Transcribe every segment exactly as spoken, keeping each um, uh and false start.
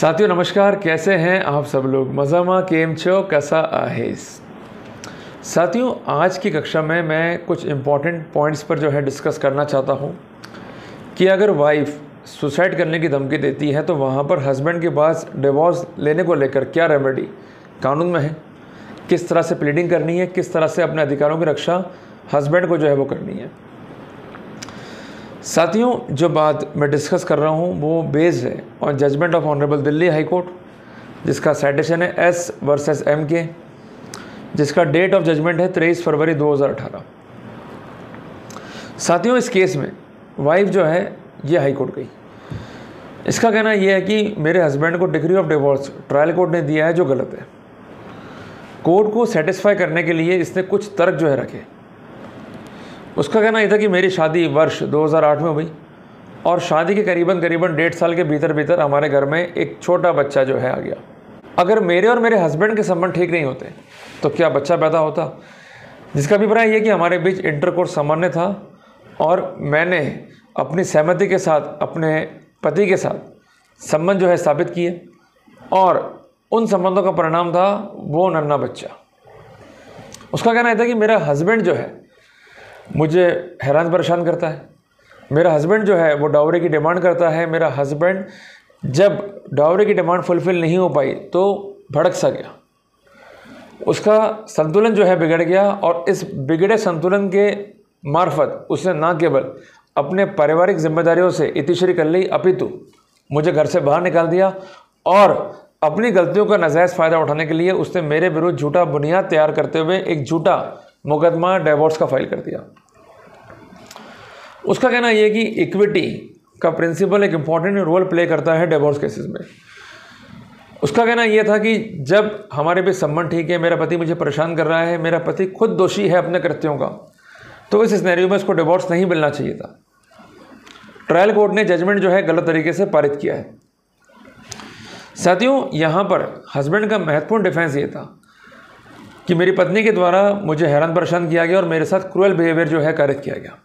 साथियों नमस्कार, कैसे हैं आप सब लोग। मजामा केम छो कसा आहेस। साथियों आज की कक्षा में मैं कुछ इम्पॉर्टेंट पॉइंट्स पर जो है डिस्कस करना चाहता हूं कि अगर वाइफ सुसाइड करने की धमकी देती है तो वहां पर हस्बैंड के पास डिवोर्स लेने को लेकर क्या रेमेडी कानून में है, किस तरह से प्लीडिंग करनी है, किस तरह से अपने अधिकारों की रक्षा हस्बैंड को जो है वो करनी है। साथियों जो बात मैं डिस्कस कर रहा हूँ वो बेस्ड है on judgement of honourable Delhi high court, जिसका साइटेशन है एस वर्सेस एम के, जिसका डेट ऑफ जजमेंट है तेईस फरवरी दो हज़ार अठारह। साथियों इस केस में वाइफ जो है ये हाई कोर्ट गई। इसका कहना यह है कि मेरे हस्बैंड को degree of divorce trial court ने दिया है जो गलत है। कोर्ट को सेटिस्फाई करने के लिए इसने कुछ तर्क जो है रखे। उसका कहना यह था कि मेरी शादी वर्ष दो हज़ार आठ में हुई और शादी के करीबन करीबन डेढ़ साल के भीतर भीतर हमारे घर में एक छोटा बच्चा जो है आ गया। अगर मेरे और मेरे हस्बैंड के संबंध ठीक नहीं होते तो क्या बच्चा पैदा होता, जिसका अभिप्राय यह कि हमारे बीच इंटरकोर्स सामान्य था और मैंने अपनी सहमति के साथ अपने पति के साथ संबंध जो है स्थापित किए और उन संबंधों का परिणाम था वो नन्हा बच्चा। उसका कहना यह था कि मेरा हस्बैंड जो है मुझे हैरान परेशान करता है, मेरा हस्बैंड जो है वो डावरी की डिमांड करता है। मेरा हस्बैंड जब डावरी की डिमांड फुलफ़िल नहीं हो पाई तो भड़क सा गया, उसका संतुलन जो है बिगड़ गया और इस बिगड़े संतुलन के मार्फत उसने ना केवल अपने पारिवारिक जिम्मेदारियों से इतिश्री कर ली अपितु मुझे घर से बाहर निकाल दिया और अपनी गलतियों का नाजायज़ फ़ायदा उठाने के लिए उसने मेरे विरुद्ध झूठा बुनियाद तैयार करते हुए एक झूठा मुकदमा डिवोर्स का फाइल कर दिया। उसका कहना यह है कि इक्विटी का प्रिंसिपल एक इम्पॉर्टेंट रोल प्ले करता है डिवोर्स केसेस में। उसका कहना यह था कि जब हमारे भी संबंध ठीक है, मेरा पति मुझे परेशान कर रहा है, मेरा पति खुद दोषी है अपने कृत्यों का, तो इस सिनेरियो में उसको डिवोर्स नहीं मिलना चाहिए था। ट्रायल कोर्ट ने जजमेंट जो है गलत तरीके से पारित किया है। साथियों यहाँ पर हस्बैंड का महत्वपूर्ण डिफेंस ये था कि मेरी पत्नी के द्वारा मुझे हैरान परेशान किया गया और मेरे साथ क्रूअल बिहेवियर जो है कारित किया गया।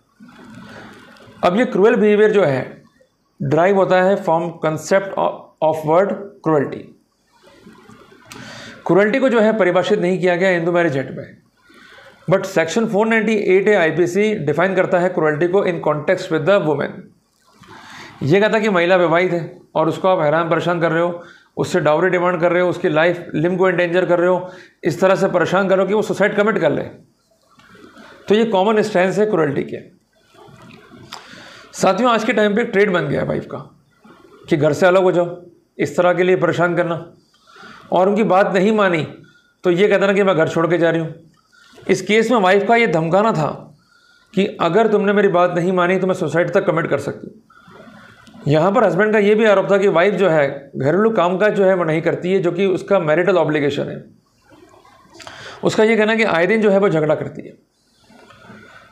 अब ये क्रूअल बिहेवियर जो है ड्राइव होता है from concept of word cruelty. Cruelty को जो है परिभाषित नहीं किया गया हिंदू मैरिज एक्ट में, बट सेक्शन चार सौ अट्ठानवे ए आईपीसी डिफाइन करता है क्रूअल्टी को in context with the women. ये कहता कि महिला विवाहित है और उसको आप हैरान परेशान कर रहे हो, उससे डावरी डिमांड कर रहे हो, उसकी लाइफ लिम को एंडेंजर कर रहे हो, इस तरह से परेशान करो कि वो सुसाइड कमिट कर ले, तो ये कॉमन स्टैंस है क्रूरल्टी के। साथियों आज के टाइम पे ट्रेड बन गया है वाइफ का कि घर से अलग हो जाओ, इस तरह के लिए परेशान करना, और उनकी बात नहीं मानी तो ये कहना कि मैं घर छोड़ के जा रही हूँ। इस केस में वाइफ का ये धमकाना था कि अगर तुमने मेरी बात नहीं मानी तो मैं सुसाइड तक कमिट कर सकती हूँ। यहाँ पर हस्बैंड का ये भी आरोप था कि वाइफ जो है घरेलू कामकाज जो है वो नहीं करती है, जो कि उसका मैरिटल ऑब्लिगेशन है। उसका ये कहना है कि आए दिन जो है वो झगड़ा करती है,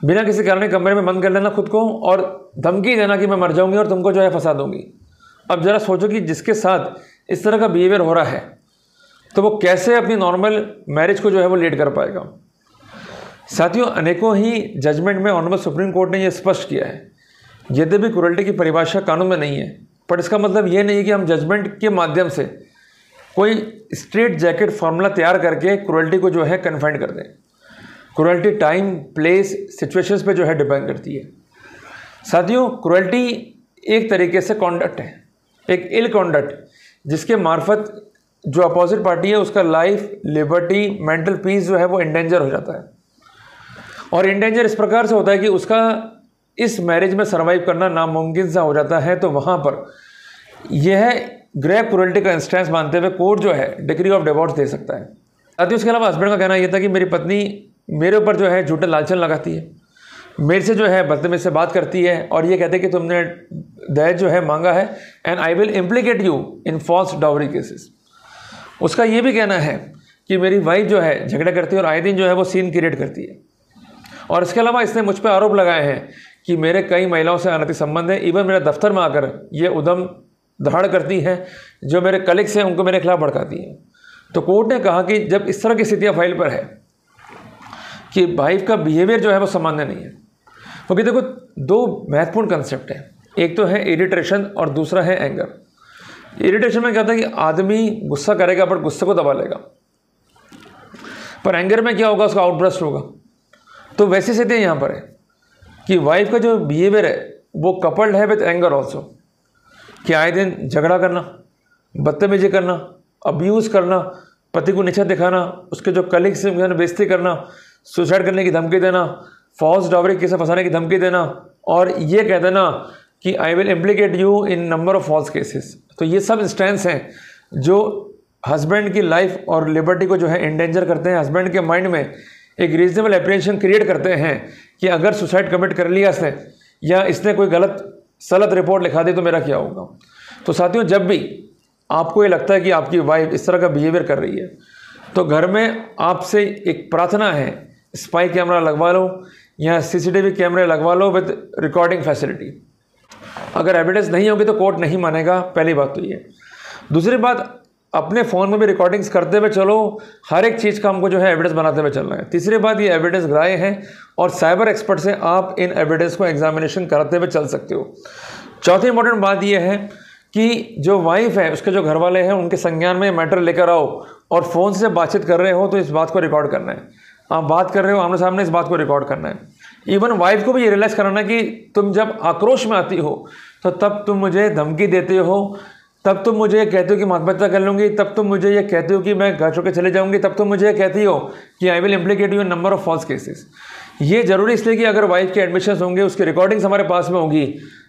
बिना किसी कारण कमरे में बंद कर लेना खुद को और धमकी देना कि मैं मर जाऊँगी और तुमको जो है फंसा दूंगी। अब ज़रा सोचो कि जिसके साथ इस तरह का बिहेवियर हो रहा है तो वो कैसे अपनी नॉर्मल मैरिज को जो है वो लीड कर पाएगा। साथियों अनेकों ही जजमेंट में ऑनरेबल सुप्रीम कोर्ट ने यह स्पष्ट किया है, यद्यपि क्रूरल्टी की परिभाषा कानून में नहीं है, पर इसका मतलब ये नहीं कि हम जजमेंट के माध्यम से कोई स्ट्रेट जैकेट फार्मूला तैयार करके क्रूरल्टी को जो है कन्फाइन कर दें। क्रूरल्टी टाइम, प्लेस, सिचुएशंस पे जो है डिपेंड करती है। साथियों क्रूरल्टी एक तरीके से कॉन्डक्ट है, एक इल कॉन्डक्ट, जिसके मार्फत जो अपोजिट पार्टी है उसका लाइफ, लिबर्टी, मेंटल पीस जो है वो इंडेंजर हो जाता है। और इंडेंजर इस प्रकार से होता है कि उसका इस मैरिज में सर्वाइव करना नामुमकिन सा हो जाता है। तो वहाँ पर यह ग्रेव क्रूरल्टी का इंस्टेंस मानते हुए कोर्ट जो है डिग्री ऑफ डिवोर्स दे सकता है। साथ ही उसके अलावा हस्बैंड का कहना यह था कि मेरी पत्नी मेरे ऊपर जो है झूठा लालचन लगाती है, मेरे से जो है बदतमीजी से बात करती है और ये कहते हैं कि तुमने दहेज जो है मांगा है and I will implicate you in false dowry cases. उसका ये भी कहना है कि मेरी वाइफ जो है झगड़ा करती है और आए दिन जो है वो सीन क्रिएट करती है। और इसके अलावा इसने मुझ पर आरोप लगाए हैं कि मेरे कई महिलाओं से अनैतिक संबंध है, इवन मेरे दफ्तर में आकर ये उद्यम धारण करती हैं, जो मेरे कलीग्स हैं उनको मेरे खिलाफ भड़काती हैं। तो कोर्ट ने कहा कि जब इस तरह की स्थितियाँ फाइल पर है कि वाइफ का बिहेवियर जो है वो सामान्य नहीं है। वो भी देखो दो महत्वपूर्ण कंसेप्ट हैं, एक तो है इरिटेशन और दूसरा है एंगर। इरिटेशन में क्या होता है कि आदमी गुस्सा करेगा बट गुस्से को दबा लेगा, पर एंगर में क्या होगा, उसका आउटब्रस्ट होगा। तो वैसी स्थिति यहाँ पर है कि वाइफ का जो बिहेवियर है वो कपल्ड है विद एंगर ऑल्सो, कि आए दिन झगड़ा करना, बदतमीजी करना, अब्यूज़ करना, पति को नीचा दिखाना, उसके जो कलीग्स से बेइज्जती करना, सुसाइड करने की धमकी देना, फॉल्स डावरी केस में फंसाने की धमकी देना, और ये कह देना कि I will implicate you in number of false cases. तो ये सब इंस्टेंस हैं जो हस्बैंड की लाइफ और लिबर्टी को जो है एंडेंजर करते हैं। हस्बैंड के माइंड में एक रीजनेबल एप्रीहेंशन क्रिएट करते हैं कि अगर सुसाइड कमिट कर लिया इसने, या इसने कोई गलत सलत रिपोर्ट लिखा दी तो मेरा क्या होगा। तो साथियों, जब भी आपको ये लगता है कि आपकी वाइफ इस तरह का बिहेवियर कर रही है, तो घर में आपसे एक प्रार्थना है, स्पाई कैमरा लगवा लो या सीसीटीवी कैमरे लगवा लो विद रिकॉर्डिंग फैसिलिटी। अगर एविडेंस नहीं होगी तो कोर्ट नहीं मानेगा, पहली बात तो ये। दूसरी बात, अपने फ़ोन में भी रिकॉर्डिंग्स करते हुए चलो, हर एक चीज़ का हमको जो है एविडेंस बनाते हुए चलना है। तीसरी बात, ये एविडेंस ग्राह्य है और साइबर एक्सपर्ट से आप इन एविडेंस को एग्जामिनेशन कराते हुए चल सकते हो। चौथी इंपॉर्टेंट बात ये है कि जो वाइफ है उसके जो घर वाले हैं उनके संज्ञान में मैटर लेकर आओ, और फ़ोन से बातचीत कर रहे हो तो इस बात को रिकॉर्ड करना है। आप बात कर रहे हो आमने सामने, इस बात को रिकॉर्ड करना है। इवन वाइफ को भी ये रियलाइज़ कराना कि तुम जब आक्रोश में आती हो तो तब तुम मुझे धमकी देते हो, तब तुम मुझे ये कहते हो कि मातहता कर लूँगी, तब तुम मुझे ये कहते हो कि मैं घर छोड़ के चले जाऊँगी, तब तुम मुझे ये कहती हो कि I will implicate you number of false cases. ये जरूरी इसलिए कि अगर वाइफ के एडमिशन्स होंगे, उसकी रिकॉर्डिंग्स हमारे पास में होंगी,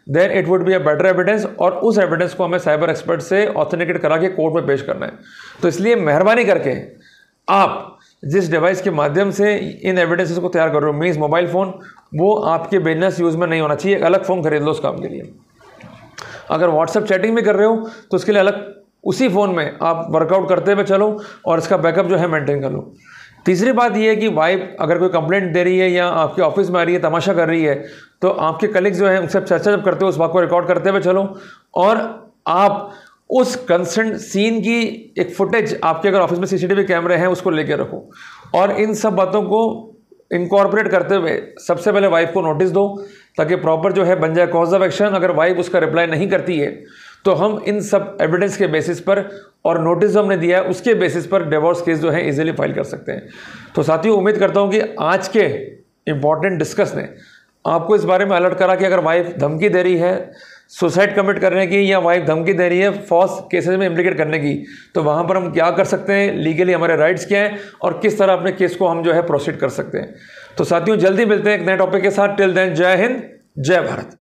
then it would be a better evidence, और उस एविडेंस को हमें साइबर एक्सपर्ट से ऑथेंटिकेट करा के कोर्ट में पेश करना है। तो इसलिए मेहरबानी करके आप जिस डिवाइस के माध्यम से इन एविडेंसेस को तैयार कर रहे हो, मीन्स मोबाइल फ़ोन, वो आपके बिजनेस यूज़ में नहीं होना चाहिए। अलग फ़ोन खरीद लो उस काम के लिए। अगर व्हाट्सएप चैटिंग भी कर रहे हो तो उसके लिए अलग उसी फ़ोन में आप वर्कआउट करते हुए चलो और इसका बैकअप जो है मेंटेन कर लो। तीसरी बात यह है कि वाइफ अगर कोई कंप्लेंट दे रही है या आपके ऑफिस में आ रही है, तमाशा कर रही है, तो आपके कलीग्स जो हैं उनसे चर्चा जब करते हो उस बात को रिकॉर्ड करते हुए चलो, और आप उस कंसर्न सीन की एक फुटेज आपके अगर ऑफिस में सीसीटीवी कैमरे हैं उसको लेकर रखो, और इन सब बातों को इनकॉर्पोरेट करते हुए सबसे पहले वाइफ को नोटिस दो, ताकि प्रॉपर जो है बन जाए कॉज ऑफ एक्शन। अगर वाइफ उसका रिप्लाई नहीं करती है तो हम इन सब एविडेंस के बेसिस पर और नोटिस हमने दिया है उसके बेसिस पर डिवोर्स केस जो है इजीली फाइल कर सकते हैं। तो साथियों, उम्मीद करता हूं कि आज के इम्पॉर्टेंट डिस्कस ने आपको इस बारे में अलर्ट करा कि अगर वाइफ धमकी दे रही है सुसाइड कमिट करने की, या वाइफ धमकी दे रही है फॉल्स केसेस में इम्प्लीकेट करने की, तो वहाँ पर हम क्या कर सकते हैं, लीगली हमारे राइट्स क्या हैं, और किस तरह अपने केस को हम जो है प्रोसीड कर सकते हैं। तो साथियों, जल्दी मिलते हैं एक नए टॉपिक के साथ। टिल देन, जय हिंद, जय भारत।